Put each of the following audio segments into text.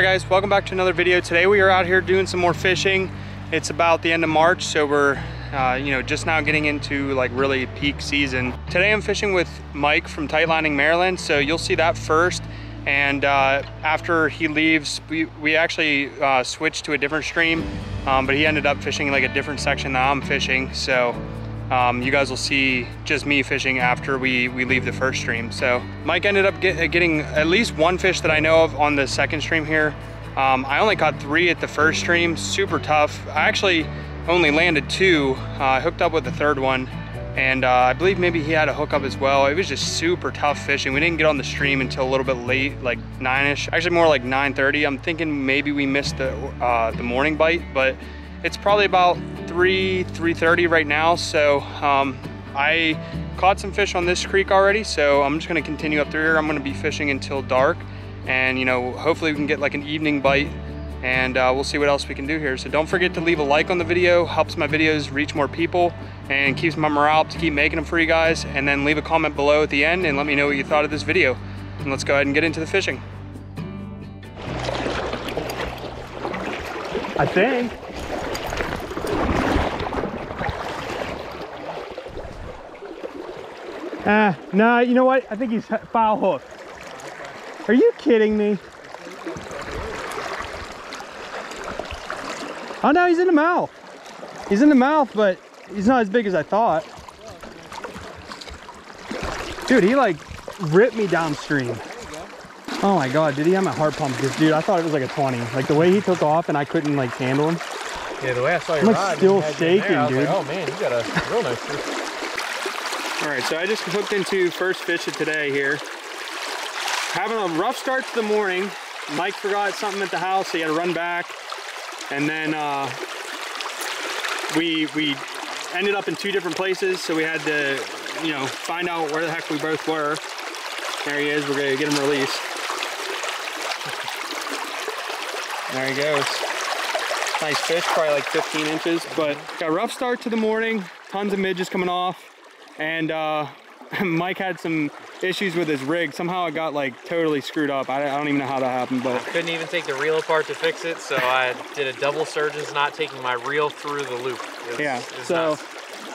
Alright guys, welcome back to another video. Today we are out here doing some more fishing. It's about the end of March, so we're just now getting into like really peak season. Today I'm fishing with Mike from Tightlining Maryland, so you'll see that first. And after he leaves, we actually switched to a different stream, but he ended up fishing like a different section that I'm fishing. So you guys will see just me fishing after we leave the first stream. So Mike ended up getting at least one fish that I know of on the second stream here. I only caught three at the first stream, super tough. I actually only landed two. I hooked up with the third one, and I believe maybe he had a hookup as well. It was just super tough fishing. We didn't get on the stream until a little bit late, like 9-ish, actually more like 9:30. I'm thinking maybe we missed the morning bite, but it's probably about 3:30 right now. So I caught some fish on this creek already, so I'm just gonna continue up through here. I'm gonna be fishing until dark, and hopefully we can get like an evening bite, and we'll see what else we can do here. So don't forget to leave a like on the video. Helps my videos reach more people and keeps my morale up to keep making them for you guys. And then leave a comment below at the end and let me know what you thought of this video. And let's go ahead and get into the fishing. I think. Nah, you know what? I think he's foul hooked. Are you kidding me? Oh no, he's in the mouth. He's in the mouth, but he's not as big as I thought. Dude, he like ripped me downstream. Oh my God, did he have my heart pumped? Dude, I thought it was like a 20. Like the way he took off and I couldn't like handle him. Yeah, the way I saw your rod, still shaking, dude. Like, oh man, you got a real nice fish. All right, so I just hooked into first fish of today here. Having a rough start to the morning. Mike forgot something at the house, so he had to run back. And then we ended up in two different places, so we had to, find out where the heck we both were. There he is, we're gonna get him released. There he goes. Nice fish, probably like 15 inches, but got a rough start to the morning, tons of midges coming off, and Mike had some issues with his rig. Somehow it got like totally screwed up. I don't even know how that happened, but I couldn't even take the reel apart to fix it, so I did a double surges, not taking my reel through the loop. It was nuts.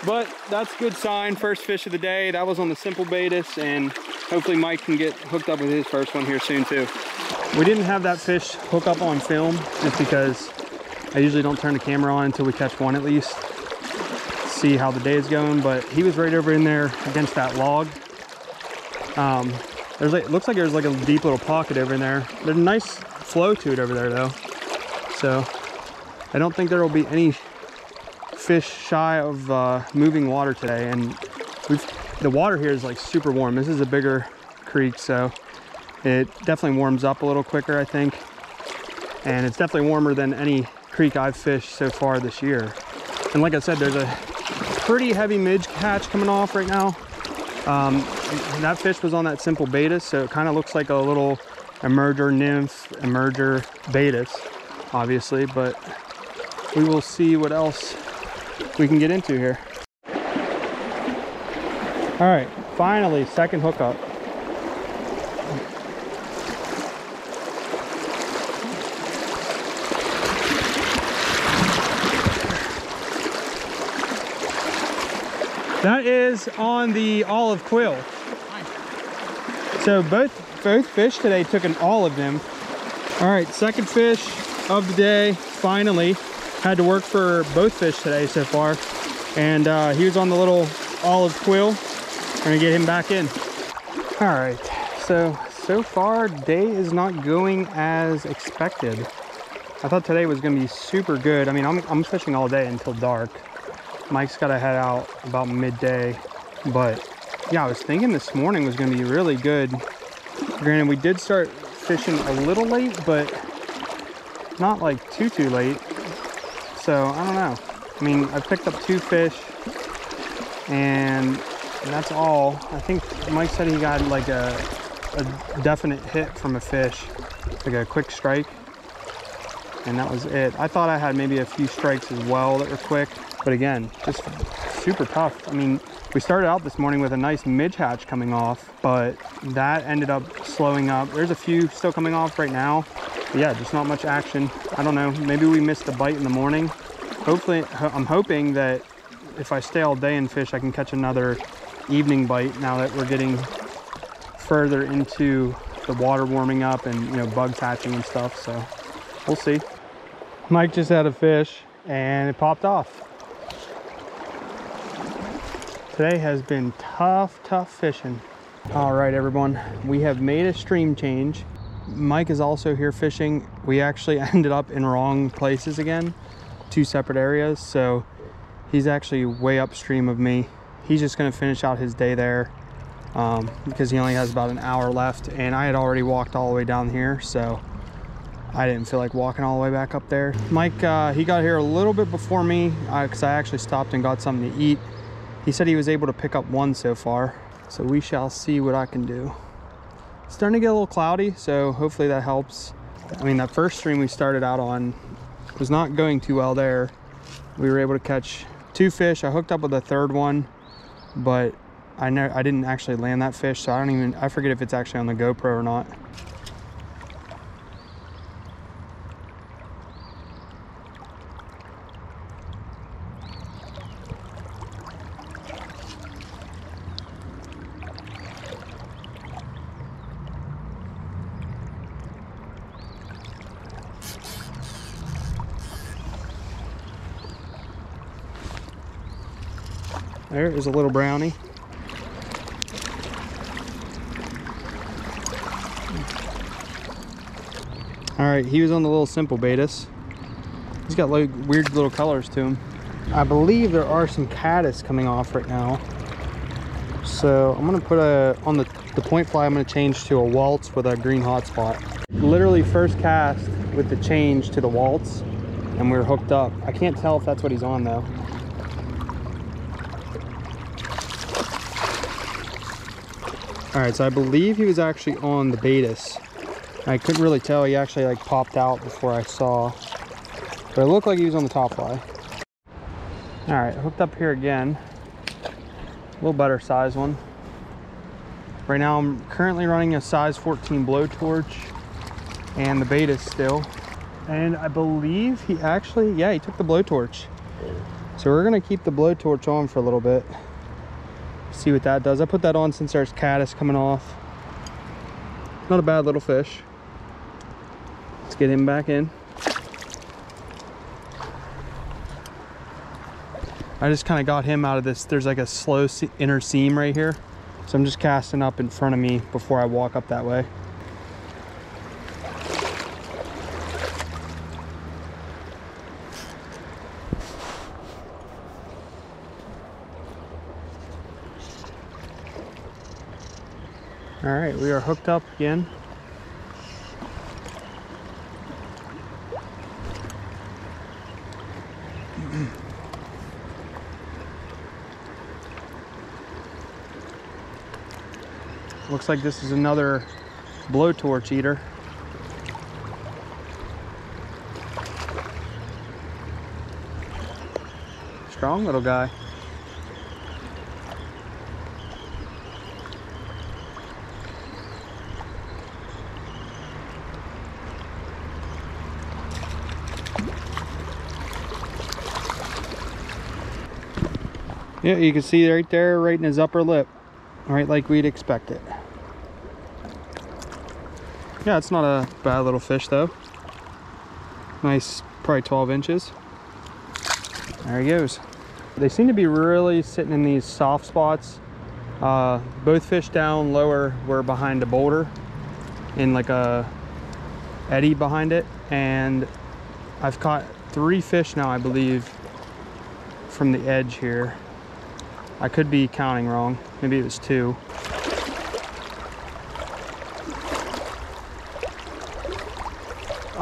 But that's a good sign. First fish of the day. That was on the simple Betis, and hopefully Mike can get hooked up with his first one here soon too. We didn't have that fish hook up on film just because I usually don't turn the camera on until we catch one at least. See how the day is going, but he was right over in there against that log. Looks like there's like a deep little pocket over in there. There's a nice flow to it over there though. So I don't think there will be any fish shy of moving water today. And the water here is like super warm. This is a bigger creek, so it definitely warms up a little quicker, I think. And it's definitely warmer than any creek I've fished so far this year. And like I said, there's a pretty heavy midge catch coming off right now. That fish was on that simple Betis, so it kind of looks like a little emerger nymph, emerger Betis, obviously, but we will see what else we can get into here. All right, finally, second hookup. That is on the olive quill. So both fish today took an olive nymph. All right, second fish of the day, finally. Had to work for both fish today so far. And he was on the little olive quill. We're gonna get him back in. All right, so far day is not going as expected. I thought today was gonna be super good. I mean, I'm fishing all day until dark. Mike's got to head out about midday, but yeah, I was thinking this morning was going to be really good. Granted, we did start fishing a little late, but not like too late. So I don't know. I mean, I picked up two fish, and that's all. I think Mike said he got like a definite hit from a fish, like a quick strike, and that was it. I thought I had maybe a few strikes as well that were quick. But again, just super tough. I mean, we started out this morning with a nice midge hatch coming off, but that ended up slowing up. There's a few still coming off right now, But yeah, just not much action. I don't know, maybe we missed a bite in the morning. Hopefully, I'm hoping that if I stay all day and fish, I can catch another evening bite now that we're getting further into the water warming up and, you know, bugs hatching and stuff. So we'll see. Mike just had a fish and it popped off. Today has been tough fishing. All right, everyone, we have made a stream change. Mike is also here fishing. We actually ended up in wrong places again, two separate areas. So he's actually way upstream of me. He's just gonna finish out his day there because he only has about an hour left, and I had already walked all the way down here, so I didn't feel like walking all the way back up there. Mike, he got here a little bit before me because I actually stopped and got something to eat. He said he was able to pick up one so far, so we shall see what I can do. It's starting to get a little cloudy, so hopefully that helps. I mean, that first stream we started out on was not going too well there. We were able to catch two fish. I hooked up with a third one, but I didn't actually land that fish, so I forget if it's actually on the GoPro or not. There is a little brownie. All right, he was on the little simple betas. He's got like weird little colors to him. I believe there are some caddis coming off right now. So I'm gonna put on the point fly, I'm gonna change to a Walt's with a green hotspot. Literally first cast with the change to the Walt's, and we were hooked up. I can't tell if that's what he's on though. All right, so I believe he was actually on the betas. I couldn't really tell. He actually like popped out before I saw, but it looked like he was on the top fly. All right, hooked up here again. A little better size one. Right now I'm currently running a size 14 blowtorch and the betas still. And I believe he actually, yeah, he took the blowtorch. So we're gonna keep the blowtorch on for a little bit. See what that does. I put that on since there's caddis coming off. Not a bad little fish. Let's get him back in. I just kind of got him out of this. There's like a slow inner seam right here. So I'm just casting up in front of me before I walk up that way. All right, we are hooked up again. Looks like this is another blowtorch eater. Strong little guy. Yeah, you can see right there, right in his upper lip. Right like we'd expect it. Yeah, it's not a bad little fish though. Nice, probably 12 inches. There he goes. They seem to be really sitting in these soft spots. Both fish down lower were behind a boulder in like a eddy behind it. And I've caught three fish now, I believe, from the edge here. I could be counting wrong. Maybe it was two.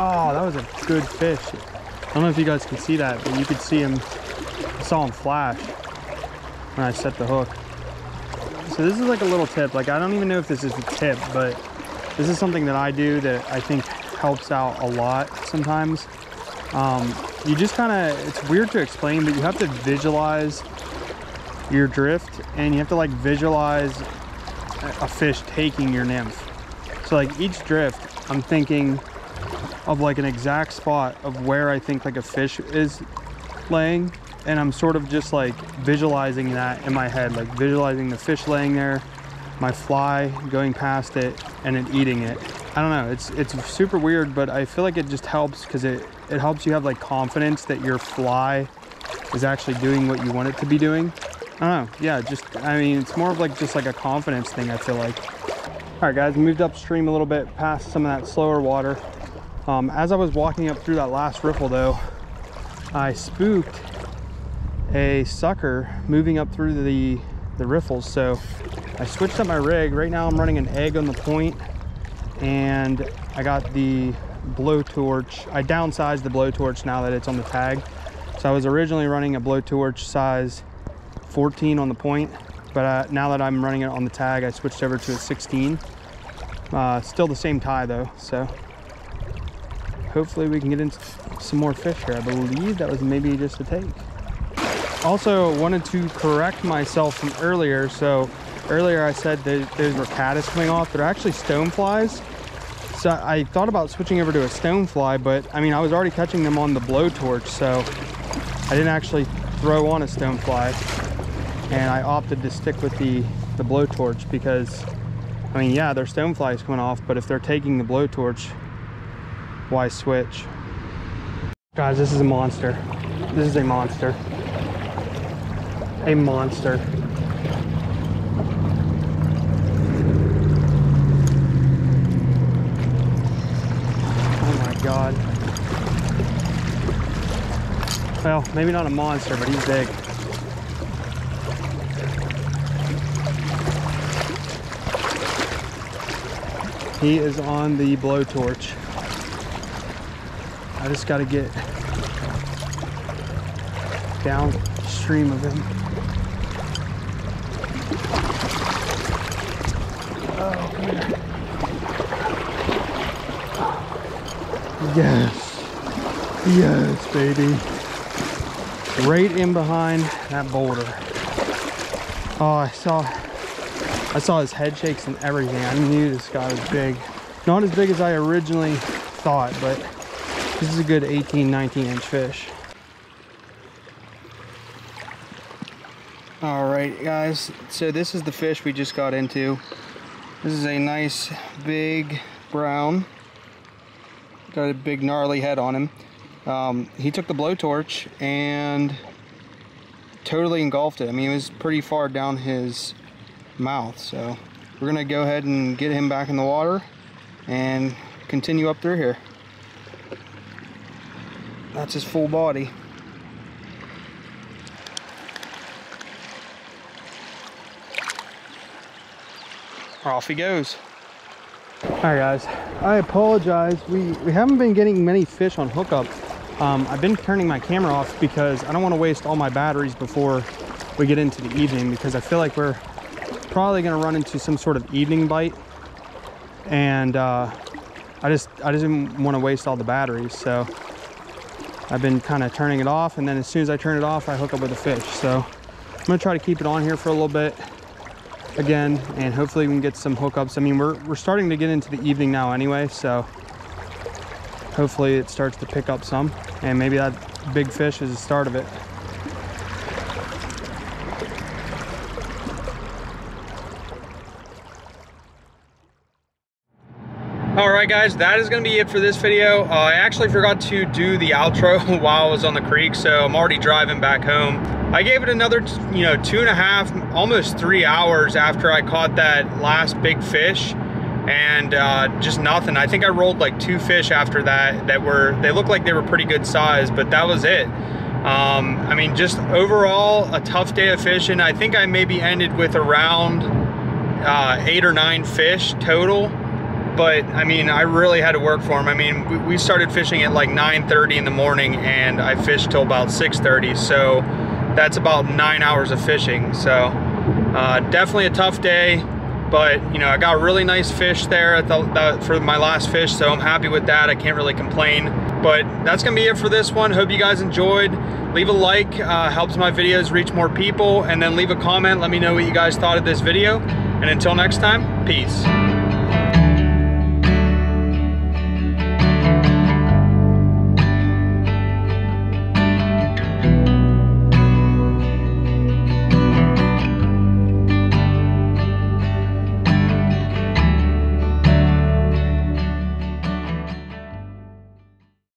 Oh, that was a good fish. I don't know if you guys can see that, but you could see him. I saw him flash when I set the hook. So this is like a little tip. Like, I don't even know if this is a tip, but this is something that I do that I think helps out a lot sometimes. You just kind of, it's weird to explain, but you have to visualize your drift, and you have to like visualize a fish taking your nymph. So like each drift, I'm thinking of like an exact spot of where I think like a fish is laying, and I'm sort of just like visualizing that in my head, like visualizing the fish laying there, my fly going past it and it eating it. I don't know, it's super weird, but I feel like it just helps because it helps you have like confidence that your fly is actually doing what you want it to be doing. I don't know, yeah, just, I mean, it's more of like just like a confidence thing, I feel like. All right guys, moved upstream a little bit past some of that slower water. As I was walking up through that last riffle though, I spooked a sucker moving up through the riffles. So I switched up my rig. Right now I'm running an egg on the point and I got the blowtorch. I downsized the blowtorch now that it's on the tag. So I was originally running a blowtorch size 14 on the point, but now that I'm running it on the tag, I switched over to a 16. Still the same tie though, so hopefully we can get into some more fish here. I believe that was maybe just a take. Also wanted to correct myself from earlier. So earlier I said that those were caddis coming off. They're actually stoneflies. So I thought about switching over to a stonefly, but I mean, I was already catching them on the blowtorch, so I didn't actually throw on a stonefly. And I opted to stick with the blowtorch because, I mean, yeah, their stoneflies coming off, but if they're taking the blowtorch, why switch? Guys, this is a monster. This is a monster. A monster. Oh my God. Well, maybe not a monster, but he's big. He is on the blowtorch. I just gotta get downstream of him. Oh, come here. Yes. Yes, baby. Right in behind that boulder. Oh, I saw his head shakes and everything. I knew this guy was big. Not as big as I originally thought, but this is a good 18, 19 inch fish. All right, guys. So this is the fish we just got into. This is a nice big brown. Got a big gnarly head on him. He took the blowtorch and totally engulfed it. I mean, it was pretty far down his mouth, so we're gonna go ahead and get him back in the water and continue up through here. That's his full body. Off he goes. All right guys, I apologize, we haven't been getting many fish on hookup. I've been turning my camera off because I don't want to waste all my batteries before we get into the evening, because I feel like we're probably gonna run into some sort of evening bite, and I just didn't want to waste all the batteries, so I've been kind of turning it off, and then as soon as I turn it off I hook up with a fish. So I'm gonna try to keep it on here for a little bit again, and hopefully we can get some hookups. I mean, we're starting to get into the evening now anyway, so hopefully it starts to pick up some, and maybe that big fish is the start of it. Alright guys, that is going to be it for this video. I actually forgot to do the outro while I was on the creek, so I'm already driving back home. I gave it another 2.5, almost 3 hours after I caught that last big fish, and just nothing. I think I rolled like 2 fish after that they looked like they were pretty good size, but that was it. I mean, just overall a tough day of fishing. I think I maybe ended with around 8 or 9 fish total. But I mean, I really had to work for them. I mean, we started fishing at like 9:30 in the morning and I fished till about 6:30. So that's about 9 hours of fishing. So definitely a tough day, but you know, I got a really nice fish there at for my last fish. So I'm happy with that. I can't really complain, but that's gonna be it for this one. Hope you guys enjoyed. Leave a like, helps my videos reach more people, and then leave a comment. Let me know what you guys thought of this video. And until next time, peace.